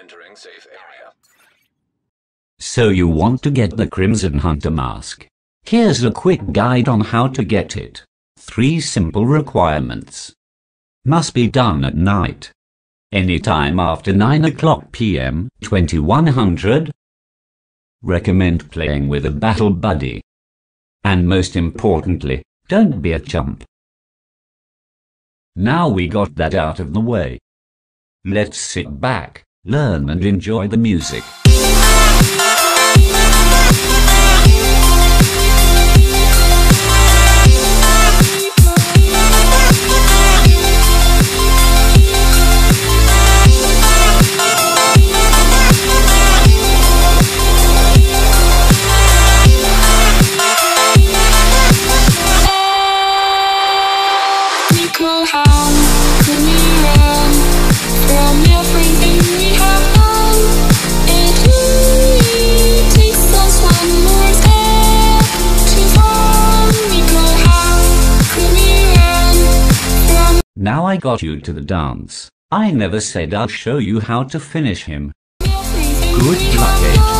entering safe area. So you want to get the Crimson Hunter mask. Here's a quick guide on how to get it. 3 simple requirements. Must be done at night. Anytime after 9:00 p.m., 2100. Recommend playing with a battle buddy. And most importantly, don't be a chump. Now we got that out of the way. Let's sit back, learn and enjoy the music. Now I got you to the dance. I never said I'd show you how to finish him. Good luck, Ed.